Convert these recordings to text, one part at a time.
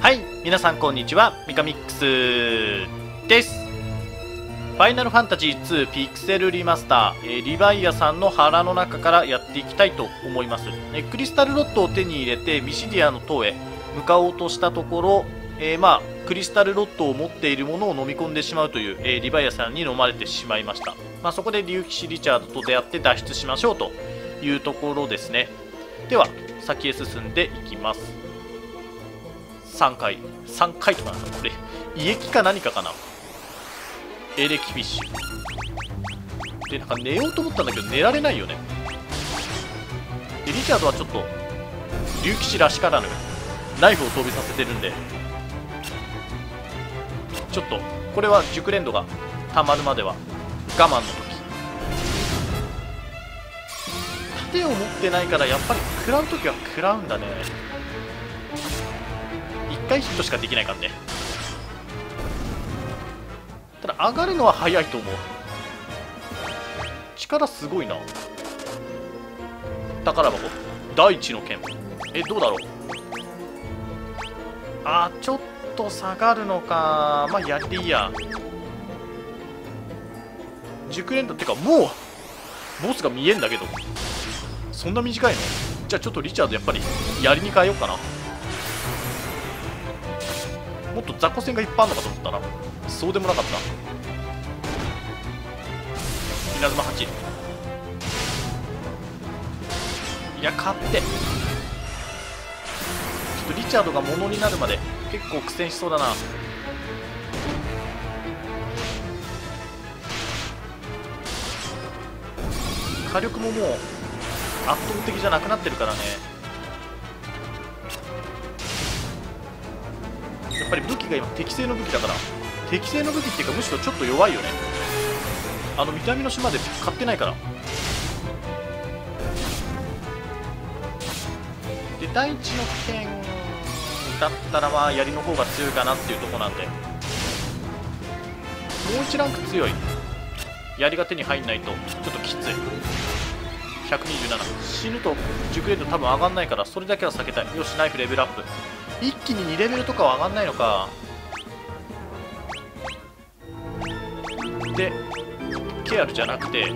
はい、皆さんこんにちは、ミカミックスです。ファイナルファンタジー2ピクセルリマスター、リヴァイアさんの腹の中からやっていきたいと思います。クリスタルロッドを手に入れてミシディアの塔へ向かおうとしたところ、クリスタルロッドを持っているものを飲み込んでしまうという、リヴァイアさんに飲まれてしまいました。そこで竜騎士リチャードと出会って脱出しましょうというところですね。では先へ進んでいきます。3階とかなんだこれ、胃液か何かかな。エレキフィッシュでなんか寝ようと思ったんだけど寝られないよね。でリチャードはちょっと竜騎士らしからぬナイフを飛びさせてるんで、ちょっとこれは熟練度がたまるまでは我慢の時。盾を持ってないからやっぱり食らう時は食らうんだね。1回ヒットしかできないからね。ただ上がるのは早いと思う。力すごいな。宝箱第一の剣、どうだろう。ちょっと下がるのか。やりでいいや。熟練度ってかもうボスが見えんだけど、そんな短いの。じゃあちょっとリチャードやっぱり槍に変えようかな。もっと雑魚戦がいっぱいあるのかと思ったらそうでもなかった。稲妻8、いや勝って。ちょっとリチャードが物になるまで結構苦戦しそうだな。火力ももう圧倒的じゃなくなってるからね。やっぱり武器が今適正の武器だから、適正の武器っていうかむしろちょっと弱いよね。見た目の島で買ってないから。で第一の剣だったら槍の方が強いかなっていうところなんで、もう1ランク強い槍が手に入んないとちょっときつい。127、死ぬと熟練度多分上がんないからそれだけは避けたい。よしナイフレベルアップ。一気に2レベルとかは上がんないのか。でケアルじゃなくて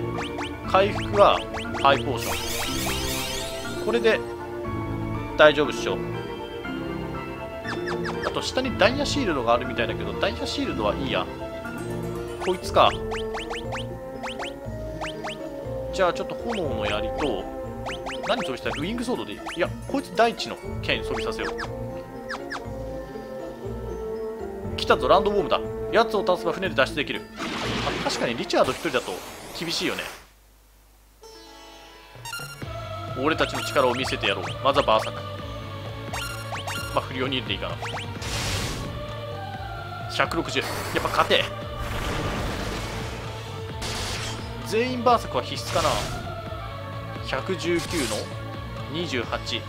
回復はハイポーション、これで大丈夫っしょ。あと下にダイヤシールドがあるみたいだけどダイヤシールドはいいや。こいつか。じゃあちょっと炎の槍と何飛びしたい、ウィングソードでいい。いやこいつ第一の剣飛びさせよう。来たぞランドウォームだ。やつを倒せば船で脱出できる。確かにリチャード一人だと厳しいよね。俺たちの力を見せてやろう。まずはバーサク。振りを握っていいかな。160、やっぱ勝て。全員バーサクは必須かな。119の28、利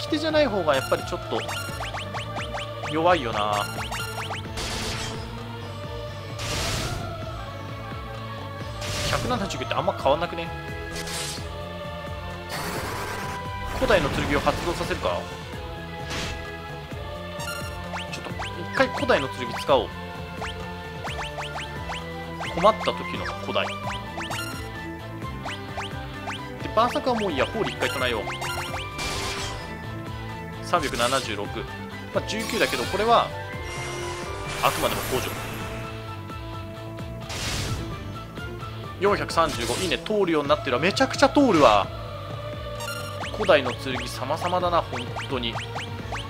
き手じゃない方がやっぱりちょっと弱いよな。179ってあんま変わんなくね。古代の剣を発動させるか。ちょっと一回古代の剣使おう。困った時の古代バーサカはもういいや。ホーリー1回唱えよう。376、19だけどこれはあくまでも補助。435、いいね。通るようになってるわ。めちゃくちゃ通るわ。古代の剣様々だな本当に。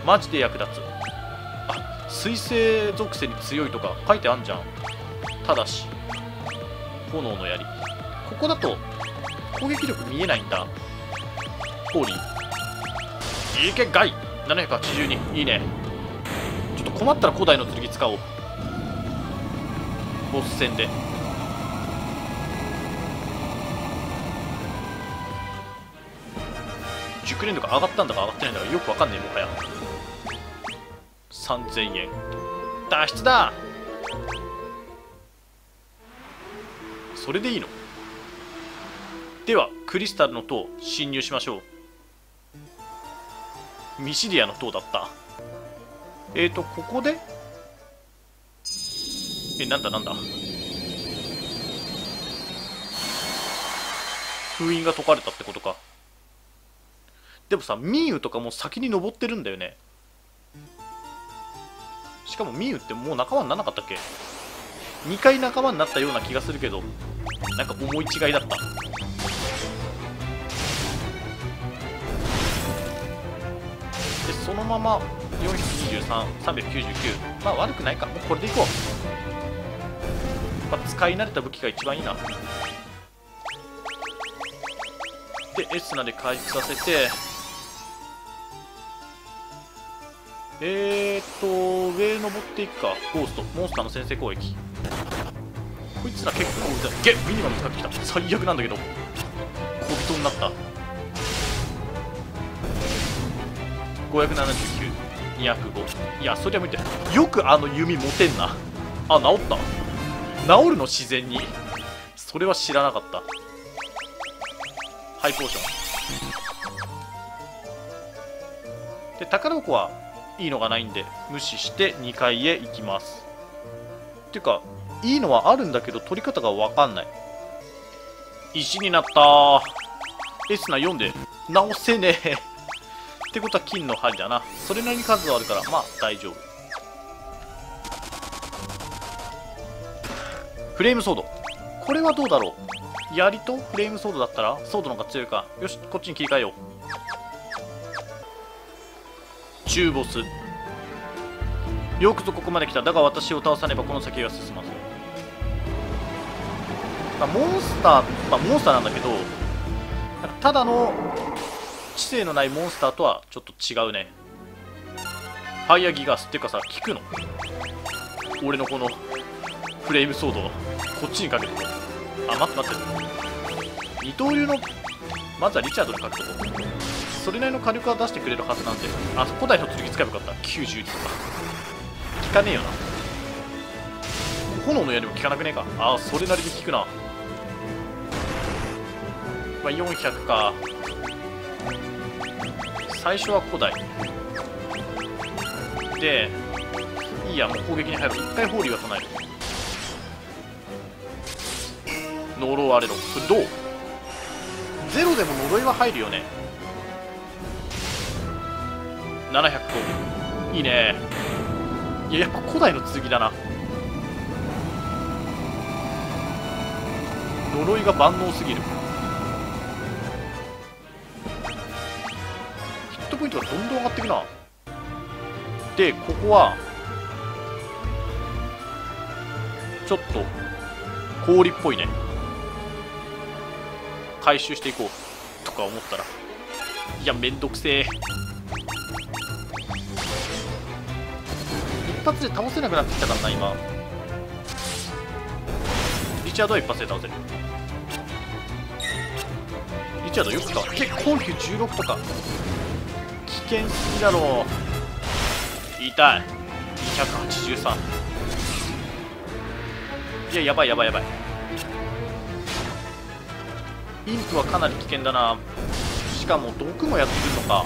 マジで役立つ。水星属性に強いとか書いてあんじゃん。ただし炎の槍、ここだと攻撃力見えないんだ。ホーリーいけガイ782、いいね。ちょっと困ったら古代の剣使おうボス戦で。熟練度が上がったんだか上がってないんだかよくわかんねえもはや。3000円、脱出だ。それでいいの。ではクリスタルの塔侵入しましょう。ミシディアの塔だった。ここでなんだ封印が解かれたってことか。でもさ、ミーユとかもう先に登ってるんだよね。しかもミーユってもう仲間にならなかったっけ。2回仲間になったような気がするけど、なんか思い違いだった。でそのまま423399、まあ悪くないか。もうこれでいこう。まあ、使い慣れた武器が一番いいな。でエスナで回復させて、上登っていくか。ゴーストモンスターの先制攻撃。こいつら結構うざい。ミニマム使ってきた。最悪なんだけど小人になった。579205。いやそりゃ無理だよ。くあの弓持てんなあ。治った。治るの自然に。それは知らなかった。ハイポーションで宝箱はいいのがないんで無視して2階へ行きます。っていうかいいのはあるんだけど取り方が分かんない。石になった。エスナ4で直せねえってことは金の針だな。それなりに数はあるからまあ大丈夫。フレームソード、これはどうだろう。槍とフレームソードだったらソードの方が強いか。よし、こっちに切り替えよう。中ボス、よくぞここまで来た。だが私を倒さねばこの先が進まず、まあ、モンスターなんだけど、ただの知性のないモンスターとはちょっと違うね。ファイアギガスっていうかさ、効くの俺のこのフレームソードをこっちにかけてこう。あ、待って、二刀流のまずはリチャードに書くとこ。それなりの火力は出してくれるはずなんで。あ、古代の剣使えばよかった。92とか効かねえよな。炎の矢でも効かなくねえか。あ、それなりに効くな。まあ、400か。最初は古代でいいや。もう攻撃に入る。1回放流は唱える。呪われろ。それどうゼロでも呪いは入るよね。700個いいね。いややっぱ古代の剣だな。呪いが万能すぎる。ヒットポイントがどんどん上がっていくな。でここはちょっと氷っぽいね。回収していこうとか思ったら、いやめんどくせえ。一発で倒せなくなってきたからな。今リチャードは一発で倒せる。リチャードよくか。結構級16とか危険すぎだろう。痛い。283。いややばい。インプはかなり危険だな。しかも毒もやってくるのか。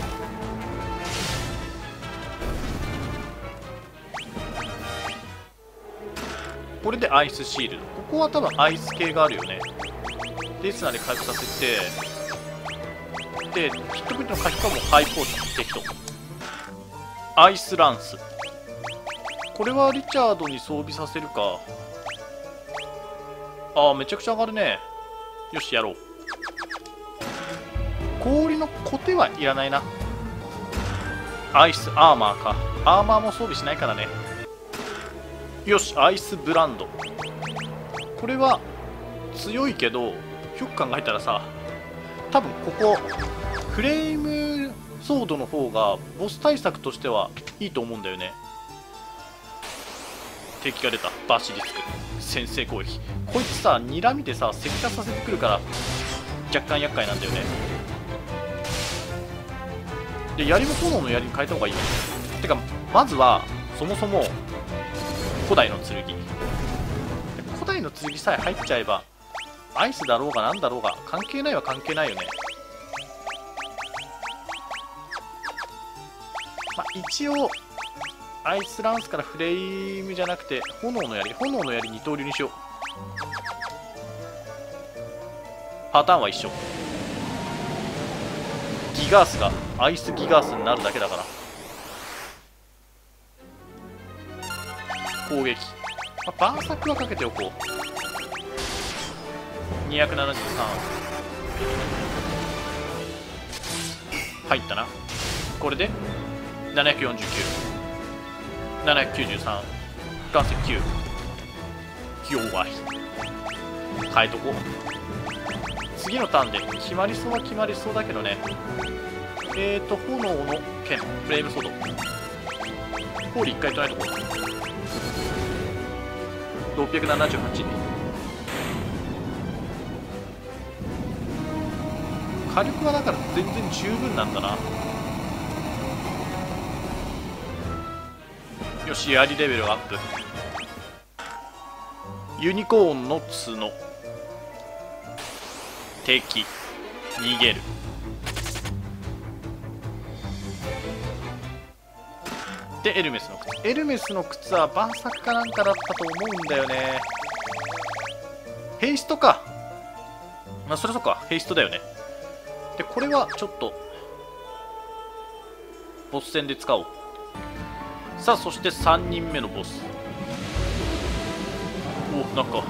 これでアイスシールド。ここは多分アイス系があるよね。ですので回復させて、でヒットポイントの書き込むハイポーション適当。アイスランス、これはリチャードに装備させるか。ああめちゃくちゃ上がるね。よしやろう。氷のコテはいらないな。アイスアーマーか。アーマーも装備しないからね。よし、アイスブランド、これは強いけど、よく考えたらさ、多分ここフレームソードの方がボス対策としてはいいと思うんだよね。敵が出た。バシリスク先制攻撃。こいつさ睨みでさ接近させてくるから若干厄介なんだよね。で槍も炎の槍に変えた方がいいよ。てかまずはそもそも古代の剣、古代の剣さえ入っちゃえばアイスだろうがなんだろうが関係ないは関係ないよね。まあ、一応アイスランスからフレイムじゃなくて炎の槍二刀流にしよう。パターンは一緒。ギガースがアイスギガースになるだけだから。攻撃、バーサクはかけておこう。273入ったな。これで749793岩石9弱い。変えとこう。次のターンで決まりそうは決まりそうだけどね。炎の剣フレームソードホーリー1回とないとこう。678火力はだから全然十分なんだな。よし、槍レベルアップ。ユニコーンの角敵逃げる。でエルメスの靴。エルメスの靴はバーサクかなんかだったと思うんだよね。ヘイストか、まあそれそうか、ヘイストだよね。でこれはちょっとボス戦で使おう。さあそして3人目のボス。お、なんか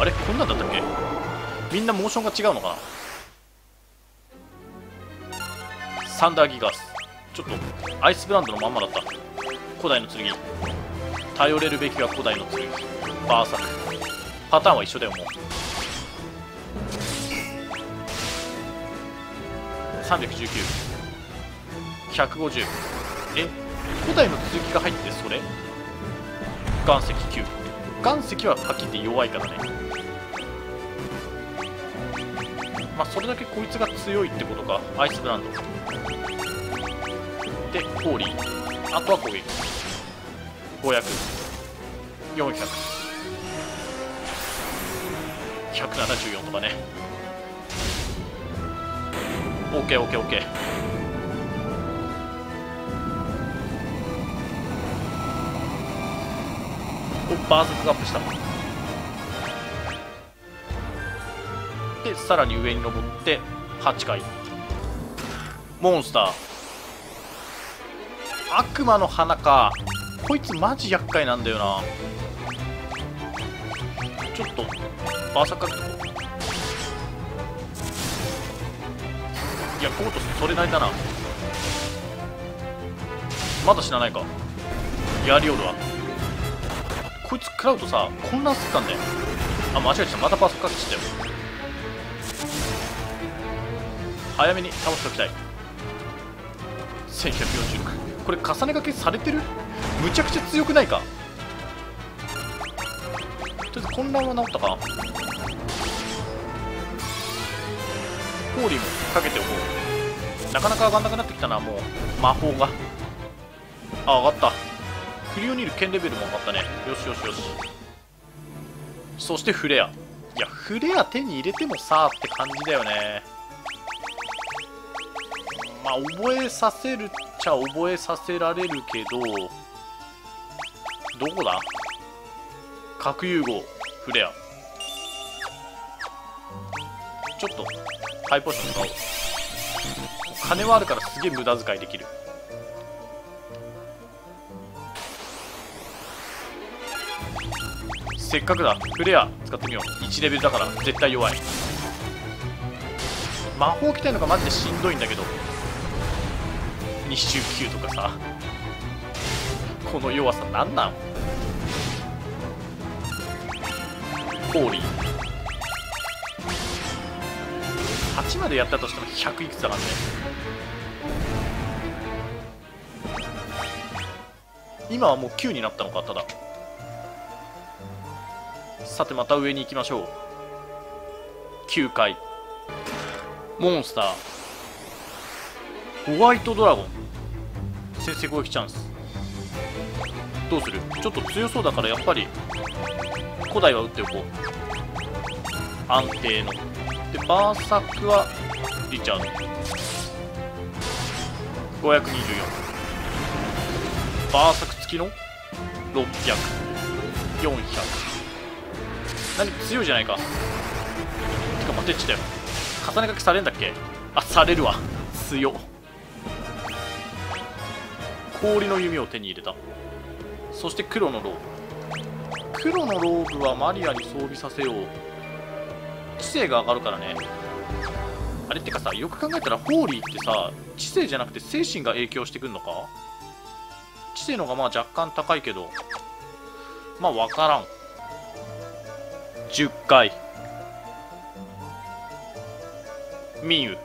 あれ、こんなんだったっけ。みんなモーションが違うのかな。サンダーギガース、ちょっとアイスブランドのまんまだった。古代の剣、頼れるべきは古代の剣。バーサクパターンは一緒だよ。もう319150。え、古代の続きが入って、それ岩石9。岩石はパキって弱いからね。まあそれだけこいつが強いってことか。アイスブランドでホーリー、あとは攻撃5004000174とかね。OKOKOK。 お、バーサクがアップした。でさらに上に登って8回モンスター悪魔の花か。こいつマジ厄介なんだよな。ちょっとバーサクかけてこう。いや、コートそれなりだな。まだ死なないか。やりおるわ。こいつ食らうとさ、こんなんすっかんね。あ、間違えちゃった。またパーサクかけちゃったよ。早めに倒しておきたい。1146。これ重ね掛けされてる？むちゃくちゃ強くないか。とりあえず混乱は治ったか。ホーリーもかけておこう。なかなか上がんなくなってきたな、もう魔法が。あ、上がった。クリオニール剣レベルも上がったね。よしよしよし。そしてフレア。いやフレア手に入れてもさーって感じだよね。まあ覚えさせるっちゃ覚えさせられるけど、どこだ？核融合フレア。ちょっとハイポーション使おう。金はあるからすげえ無駄遣いできる。せっかくだ、フレア使ってみよう。1レベルだから絶対弱い。魔法着たいのがマジでしんどいんだけど、2周9とかさ、この弱さなんなん。ホーリー8までやったとしても100いくつだからね。今はもう9になったのか。たださてまた上に行きましょう。9回モンスターホワイトドラゴン。先制攻撃チャンス。どうする？ちょっと強そうだからやっぱり古代は打っておこう。安定のでバーサクはリチャード524。バーサク付きの600400何か強いじゃないか。てか待て、ちょっとよ、重ね書きされんだっけ。あ、されるわ。強っ。氷の弓を手に入れた。そして黒のローブ。黒のローブはマリアに装備させよう。知性が上がるからね。あれってかさ、よく考えたらホーリーってさ、知性じゃなくて精神が影響してくんのか。知性の方がまあ若干高いけど、まあ分からん。10回。ミンウ、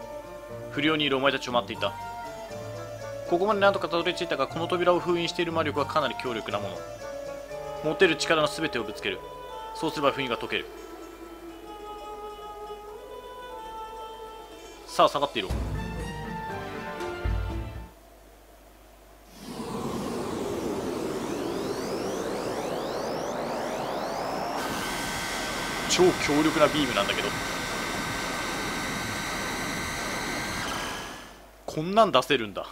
不良にいるお前たちを待っていた。ここまで何とかたどり着いたが、この扉を封印している魔力はかなり強力なもの。持てる力の全てをぶつける。そうすれば封印が解ける。さあ下がっていろ。超強力なビームなんだけど、こんなん出せるんだ。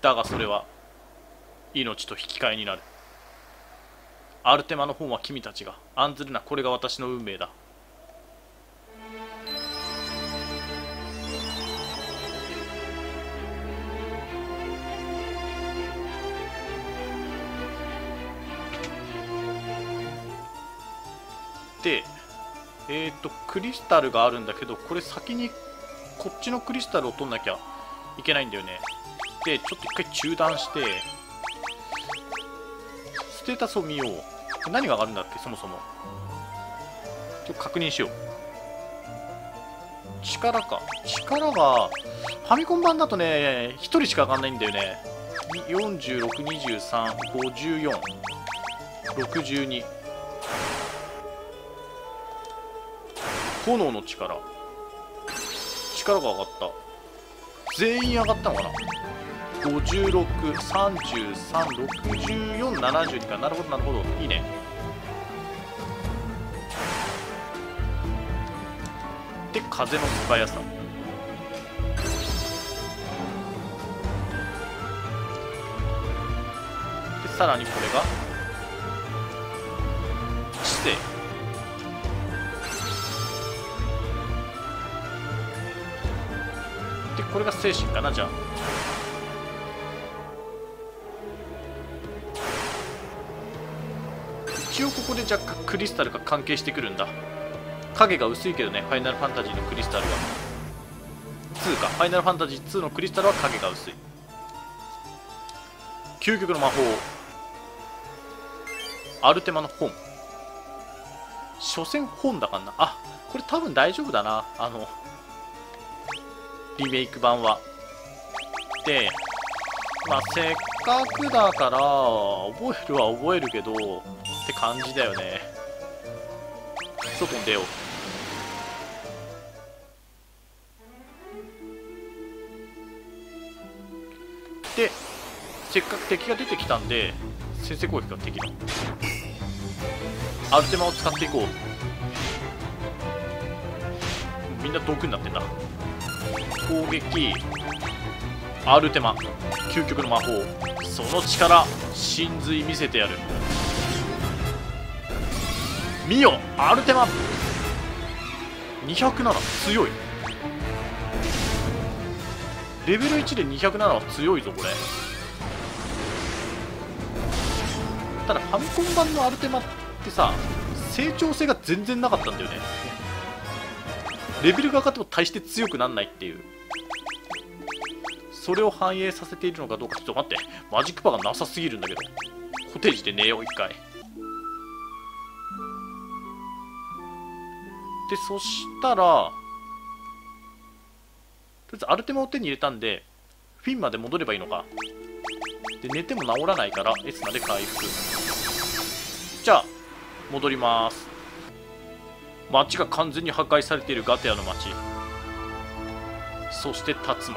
だがそれは命と引き換えになる。アルテマの本は君たちが案ずるな。これが私の運命だ。で、クリスタルがあるんだけど、これ先にこっちのクリスタルを取んなきゃいけないんだよね。で、ちょっと一回中断してステータスを見よう。何が上がるんだっけ、そもそも。ちょっと確認しよう。力か。力がファミコン版だとね、1人しか上がんないんだよね。46235462。炎の力。力が上がった。全員上がったのかな。56336472か。なるほどなるほど、いいね。で、風の素早さ。で、さらにこれが知性。これが精神かな。じゃあ一応ここで若干クリスタルが関係してくるんだ。影が薄いけどね、ファイナルファンタジーのクリスタルは。2か。ファイナルファンタジー2のクリスタルは影が薄い。究極の魔法、アルテマの本。所詮本だからな。あ、これ多分大丈夫だな、リメイク版は。で、まあせっかくだから覚えるは覚えるけどって感じだよね。外に出よう。で、せっかく敵が出てきたんで先制攻撃ができる。アルテマを使っていこう。みんな毒になってんだ。攻撃、アルテマ、究極の魔法。その力、神髄見せてやる。見よ、アルテマ207、強い。レベル1で207は強いぞこれ。ただファミコン版のアルテマってさ、成長性が全然なかったんだよね。レベルが上がっても大して強くなんないっていう、それを反映させているのかどうか。ちょっと待って、マジックパーがなさすぎるんだけど。コテージで寝よう一回。で、そしたらとりあえずアルテマを手に入れたんで、フィンまで戻ればいいのか。で、寝ても治らないから S まで回復。じゃあ戻ります。街が完全に破壊されているガテアの街。そして竜巻。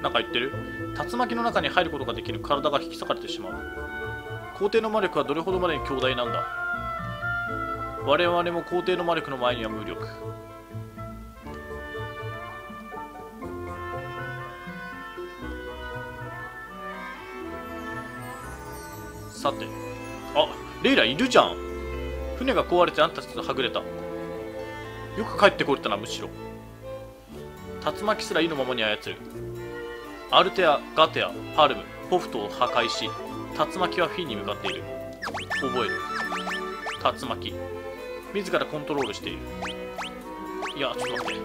なんか言ってる。竜巻の中に入ることができる。体が引き裂かれてしまう。皇帝の魔力はどれほどまでに強大なんだ。我々も皇帝の魔力の前には無力。さて、あ、レイラいるじゃん。船が壊れてあんたたちとはぐれた。よく帰ってこれたな。むしろ竜巻すら意のままに操る。アルテア、ガテア、パルム、ポフトを破壊し、竜巻はフィンに向かっている。覚える。竜巻自らコントロールしている。いや、ちょっと待っ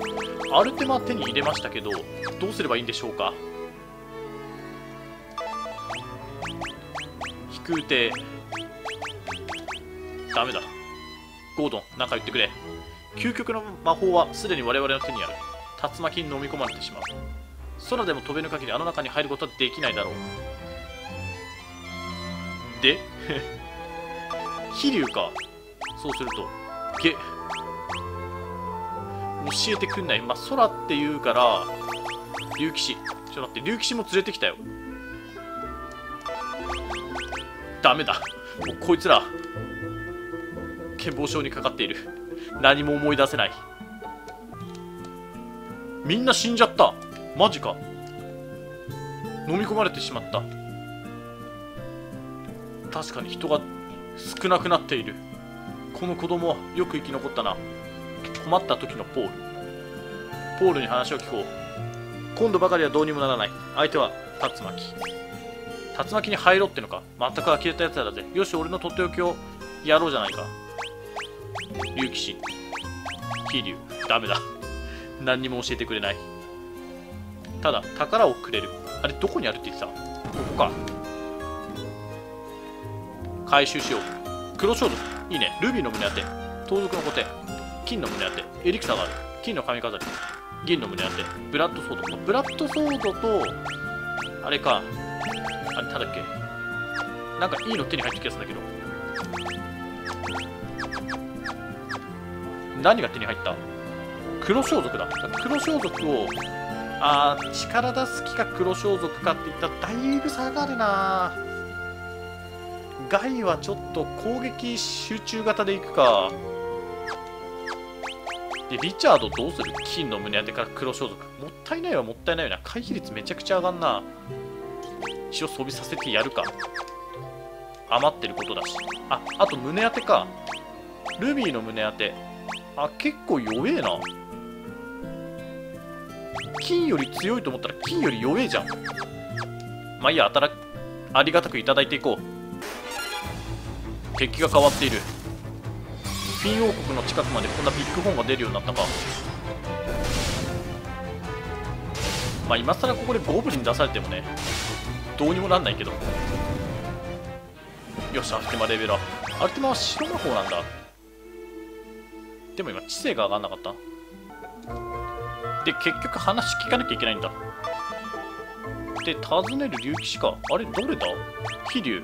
て、アルテマ手に入れましたけど、どうすればいいんでしょうか。飛空艇ダメだ。ゴードン、何か言ってくれ。究極の魔法はすでに我々の手にある。竜巻に飲み込まれてしまう。空でも飛べぬ限りあの中に入ることはできないだろう。で飛竜か。そうするとげ教えてくんない。まあ、空っていうから竜騎士。ちょっと待って、竜騎士も連れてきたよ。ダメだ、もうこいつら健忘症にかかっている。何も思い出せない。みんな死んじゃった。マジか。飲み込まれてしまった。確かに人が少なくなっている。この子供はよく生き残ったな。困った時のポール。ポールに話を聞こう。今度ばかりはどうにもならない。相手は竜巻。竜巻に入ろうってのか。全く呆れたやつらだぜ。よし、俺のとっておきをやろうじゃないか。竜騎士、飛竜、ダメだ。何にも教えてくれない。ただ宝をくれる。あれ、どこにあるって言ってた。ここか。回収しよう。黒装束いいね。ルビーの胸当て、盗賊のコテ、金の胸当て、エリクサーがある。金の髪飾り、銀の胸当て、ブラッドソード。ブラッドソードとあれか、あれなんだっけ、なんかいいの手に入ってきたんだけど、何が手に入った。黒装束だ。黒装束を、あー、力出す気か黒装束かっていったらだいぶ差があるな。ガイはちょっと攻撃集中型でいくか。でリチャードどうする。金の胸当てから黒装束。もったいないわ、もったいないよな。回避率めちゃくちゃ上がんな。一応装備させてやるか。余ってることだし。あ、あと胸当てか。ルビーの胸当て、あ、結構弱えな。金より強いと思ったら金より弱えじゃん。まあいいや、ありがたくいただいていこう。敵が変わっている。フィン王国の近くまでこんなビッグホーンが出るようになったか。まあ今更ここでゴブリン出されてもね、どうにもなんないけど。よし、アルテマレベルアップ。アルテマは白魔法なんだ。でも今知性が上がんなかった。で結局話聞かなきゃいけないんだ。で尋ねる竜騎士か。あれどれだ。飛竜。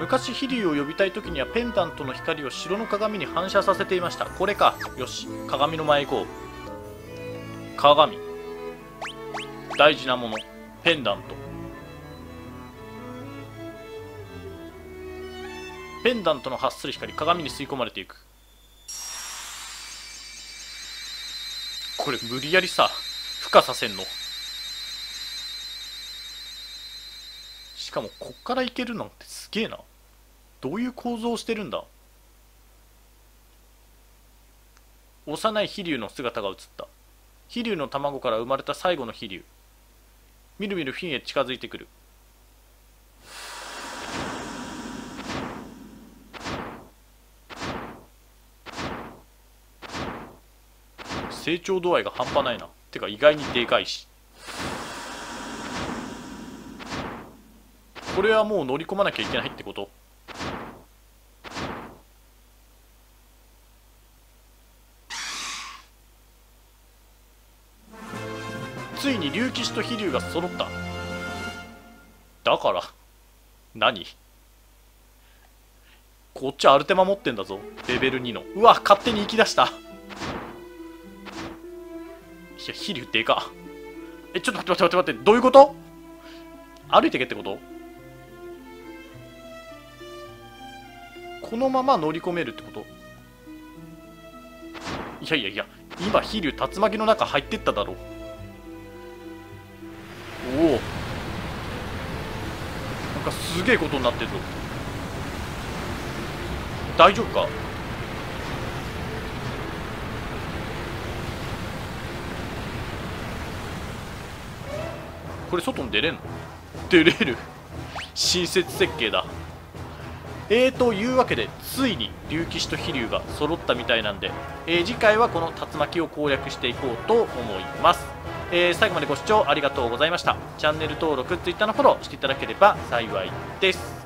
昔飛竜を呼びたい時にはペンダントの光を城の鏡に反射させていました。これか。よし、鏡の前へ行こう。鏡、大事なもの、ペンダント。ペンダントの発する光、鏡に吸い込まれていく。これ無理やりさ孵化させんの。しかもこっからいけるなんてすげえな。どういう構造をしてるんだ。幼い飛竜の姿が映った。飛竜の卵から生まれた最後の飛竜。みるみるフィンへ近づいてくる。成長度合いが半端ないな。てか意外にでかいし。これはもう乗り込まなきゃいけないってこと。ついに竜騎士と飛竜が揃った。だから何、こっちアルテマ持ってんだぞ。レベル2の。うわ、勝手に行き出した。いや、飛竜でか。え、ちょっと待って待って待って、どういうこと。歩いてけってこと。このまま乗り込めるってこと。いやいやいや、今飛竜竜巻の中入ってっただろう。おお、がすげえことになってるぞ。大丈夫か。これ外に出れんの？出れる。新設設計だ。というわけでついに竜騎士と飛竜が揃ったみたいなんで、次回はこの竜巻を攻略していこうと思います。最後までご視聴ありがとうございました。チャンネル登録 Twitter のフォローしていただければ幸いです。